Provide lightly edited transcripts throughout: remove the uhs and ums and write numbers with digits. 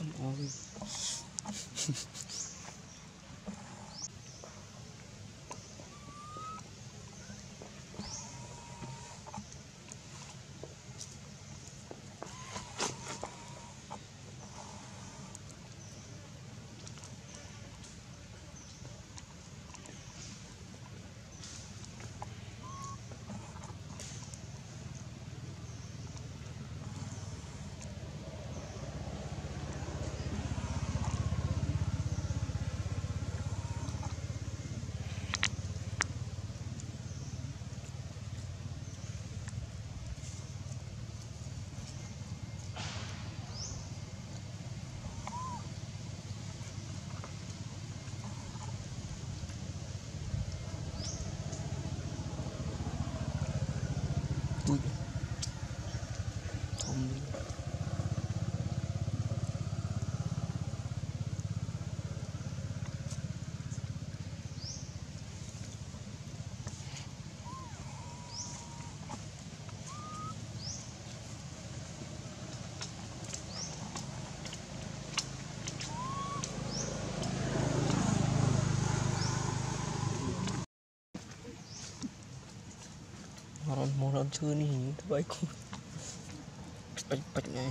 Come on. Moron chưa đi hình thứ bảy con bạch bạch này.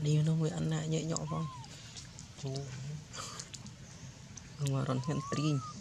Đi nó mới ăn lại nhẹ nhõm không? Chú. Không mà rắn hiện trinh.